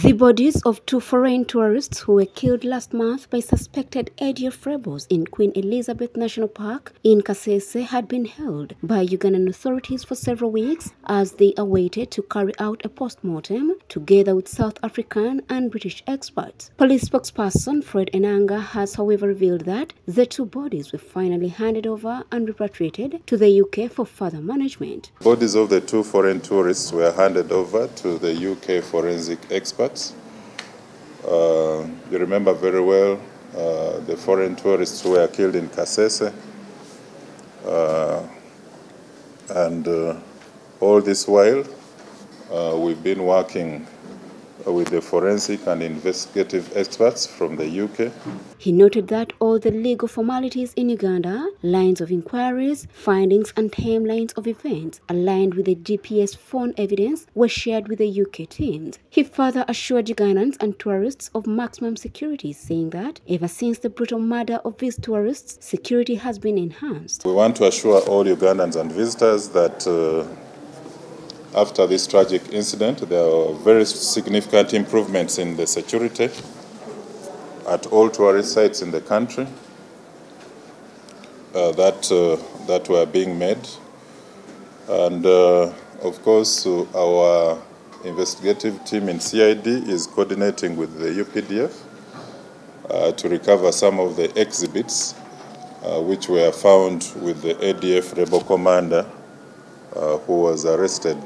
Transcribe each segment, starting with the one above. The bodies of two foreign tourists who were killed last month by suspected ADF rebels in Queen Elizabeth National Park in Kasese had been held by Ugandan authorities for several weeks as they awaited to carry out a post-mortem together with South African and British experts. Police spokesperson Fred Enanga has however revealed that the two bodies were finally handed over and repatriated to the UK for further management. Bodies of the two foreign tourists were handed over to the UK forensic experts. You remember very well the foreign tourists who were killed in Kasese, and all this while we've been working with the forensic and investigative experts from the UK. He noted that all the legal formalities in Uganda, lines of inquiries, findings and timelines of events aligned with the GPS phone evidence were shared with the UK teams. He further assured Ugandans and tourists of maximum security, saying that ever since the brutal murder of these tourists, security has been enhanced. We want to assure all Ugandans and visitors that after this tragic incident, there are very significant improvements in the security at all tourist sites in the country that were being made. And of course, our investigative team in CID is coordinating with the UPDF to recover some of the exhibits which were found with the ADF rebel commander who was arrested.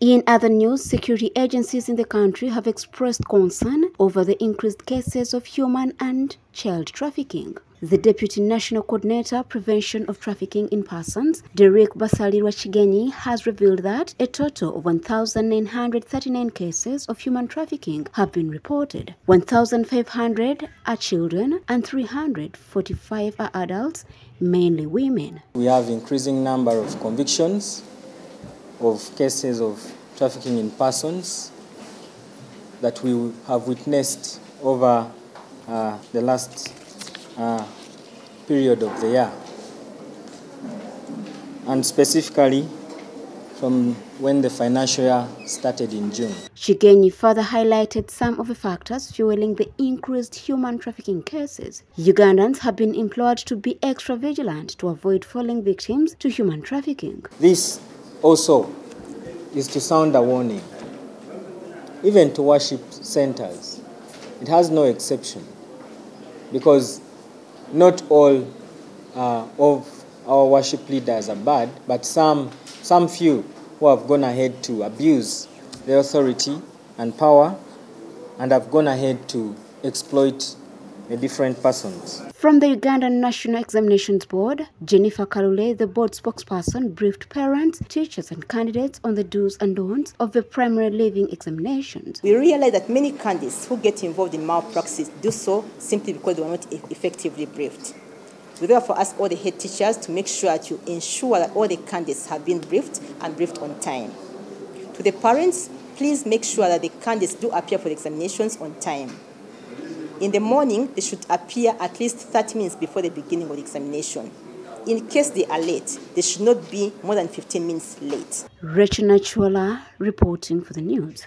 In other news, security agencies in the country have expressed concern over the increased cases of human and child trafficking. The Deputy National Coordinator, Prevention of Trafficking in Persons, Derek Basali Wachigeni, has revealed that a total of 1,939 cases of human trafficking have been reported. 1,500 are children and 345 are adults, mainly women. We have increasing number of convictions of cases of trafficking in persons that we have witnessed over the last period of the year, and specifically from when the financial year started in June. Shigeni further highlighted some of the factors fueling the increased human trafficking cases. Ugandans have been implored to be extra vigilant to avoid falling victims to human trafficking. This also is to sound a warning, even to worship centers. It has no exception, because not all of our worship leaders are bad, but some few who have gone ahead to abuse their authority and power and have gone ahead to exploit different persons. From the Ugandan National Examinations Board, Jennifer Kalule, the board spokesperson, briefed parents, teachers and candidates on the do's and don'ts of the primary leaving examinations. We realize that many candidates who get involved in malpractice do so simply because they were not effectively briefed. We therefore ask all the head teachers to make sure to ensure that all the candidates have been briefed and briefed on time. To the parents, please make sure that the candidates do appear for the examinations on time. In the morning, they should appear at least 30 minutes before the beginning of the examination. In case they are late, they should not be more than 15 minutes late. Rachel Nchuala reporting for the news.